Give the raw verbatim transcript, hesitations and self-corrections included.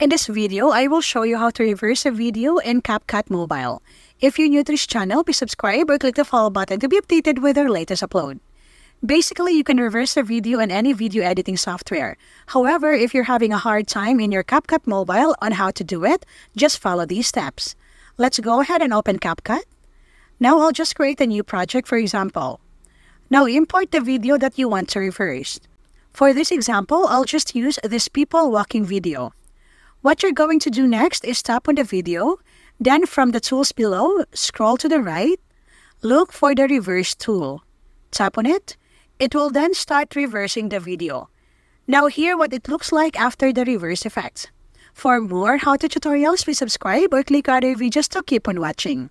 In this video, I will show you how to reverse a video in CapCut Mobile. If you're new to this channel, please subscribe or click the follow button to be updated with our latest upload. Basically, you can reverse a video in any video editing software. However, if you're having a hard time in your CapCut Mobile on how to do it, just follow these steps. Let's go ahead and open CapCut. Now, I'll just create a new project, for example. Now, import the video that you want to reverse. For this example, I'll just use this people walking video. What you're going to do next is tap on the video, then from the tools below, scroll to the right, look for the reverse tool. Tap on it. It will then start reversing the video. Now hear what it looks like after the reverse effect. For more how-to tutorials, please subscribe or click other videos to keep on watching.